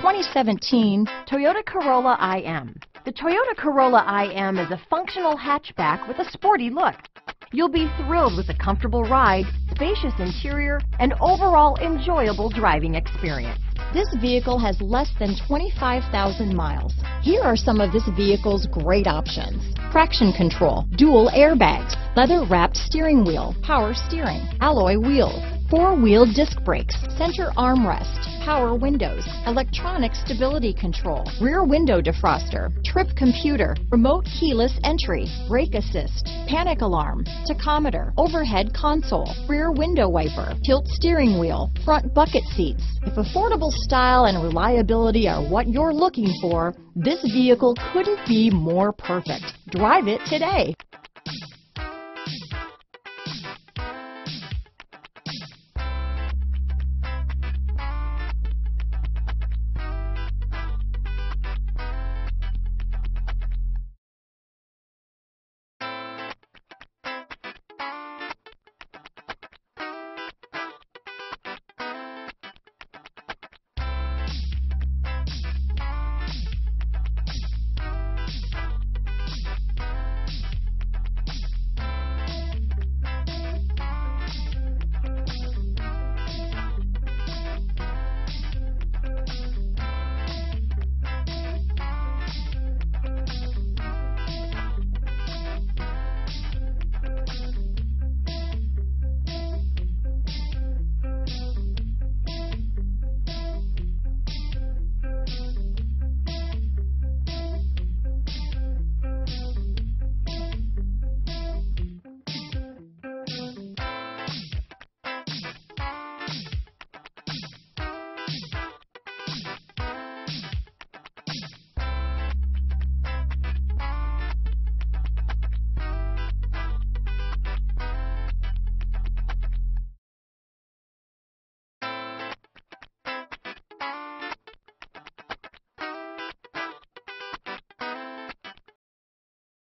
2017 Toyota Corolla iM. The Toyota Corolla iM is a functional hatchback with a sporty look. You'll be thrilled with a comfortable ride, spacious interior, and overall enjoyable driving experience. This vehicle has less than 25,000 miles. Here are some of this vehicle's great options: traction control, dual airbags, leather-wrapped steering wheel, power steering, alloy wheels, four-wheel disc brakes, center armrest, power windows, electronic stability control, rear window defroster, trip computer, remote keyless entry, brake assist, panic alarm, tachometer, overhead console, rear window wiper, tilt steering wheel, front bucket seats. If affordable style and reliability are what you're looking for, this vehicle couldn't be more perfect. Drive it today.